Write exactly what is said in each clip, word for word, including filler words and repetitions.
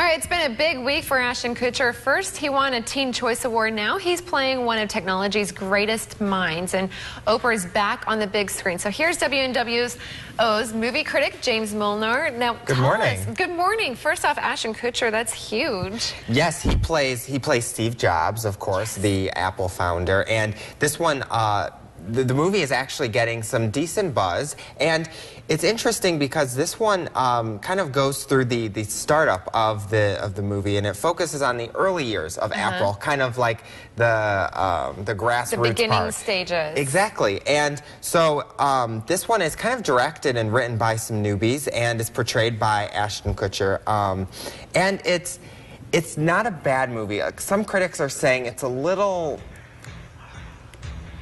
All right, it's been a big week for Ashton Kutcher. First, he won a Teen Choice Award. Now he's playing one of technology's greatest minds, and Oprah's back on the big screen. So here's W N W's movie critic, James Molnar. Now, good morning. Us, good morning. First off, Ashton Kutcher, that's huge. Yes, he plays, he plays Steve Jobs, of course, the Apple founder. And this one, uh, the, the movie is actually getting some decent buzz, and it's interesting because this one um, kind of goes through the the startup of the of the movie, and it focuses on the early years of uh-huh. Apple, kind of like the um, the grassroots, the beginning part. Stages. Exactly, and so um, this one is kind of directed and written by some newbies, and it's portrayed by Ashton Kutcher, um, and it's it's not a bad movie. Some critics are saying it's a little.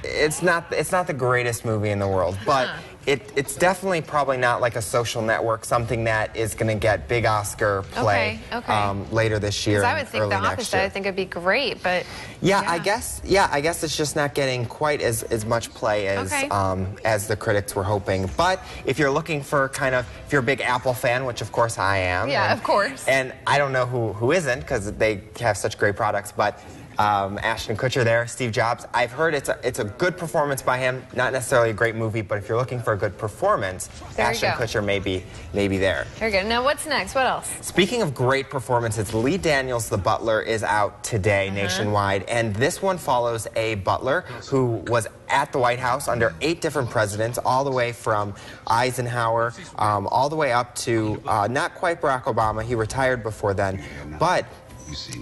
It's not it's not the greatest movie in the world, but huh. it, it's definitely probably not like a Social Network, something that is going to get big Oscar play okay, okay. Um, later this year. Because I would think the opposite. I think it'd be great, but yeah, yeah, I guess yeah, I guess it's just not getting quite as as much play as okay. um, as the critics were hoping. But if you're looking for kind of if you're a big Apple fan, which of course I am, yeah, and, of course, and I don't know who who isn't because they have such great products, but. Um, Ashton Kutcher there, Steve Jobs. I've heard it's a, it's a good performance by him, not necessarily a great movie, but if you're looking for a good performance, there Ashton Kutcher may be, may be there. There you go. Now what's next? What else? Speaking of great performances, Lee Daniels, The Butler, is out today uh-huh. nationwide, and this one follows a butler who was at the White House under eight different presidents, all the way from Eisenhower, um, all the way up to uh, not quite Barack Obama. He retired before then, but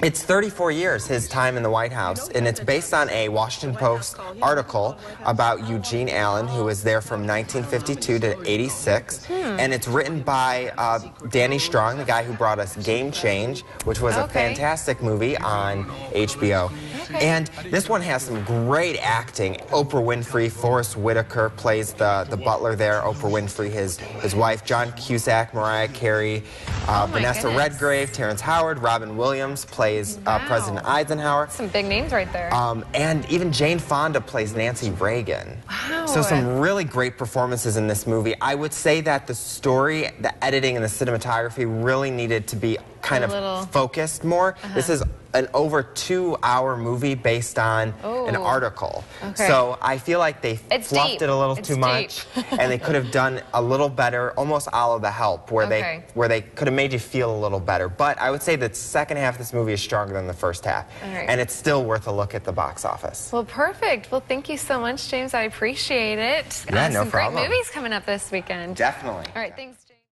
it's thirty-four years, his time in the White House, and it's based on a Washington Post article about Eugene Allen, who was there from nineteen fifty-two to eighty-six, hmm. and it's written by uh, Danny Strong, the guy who brought us Game Change, which was okay. a fantastic movie on H B O. Okay. And this one has some great acting. Oprah Winfrey, Forrest Whitaker plays the, the butler there, Oprah Winfrey, his, his wife, John Cusack, Mariah Carey, uh, oh Vanessa goodness. Redgrave, Terrence Howard, Robin Williams, plays wow. uh, President Eisenhower. Some big names right there. Um, and even Jane Fonda plays Nancy Reagan. Wow. So some really great performances in this movie. I would say that the story, the editing, and the cinematography really needed to be kind a of little... focused more. Uh-huh. This is an over two-hour movie based on Ooh. An article. Okay. So I feel like they it's fluffed deep. It a little it's too deep. Much, and they could have done a little better, almost a la The Help, where okay. they where they could have made you feel a little better. But I would say that the second half of this movie is stronger than the first half, right. and it's still worth a look at the box office. Well, perfect. Well, thank you so much, James. I appreciate it. Yeah, uh, no some problem. Great movies coming up this weekend. Definitely. All right, thanks.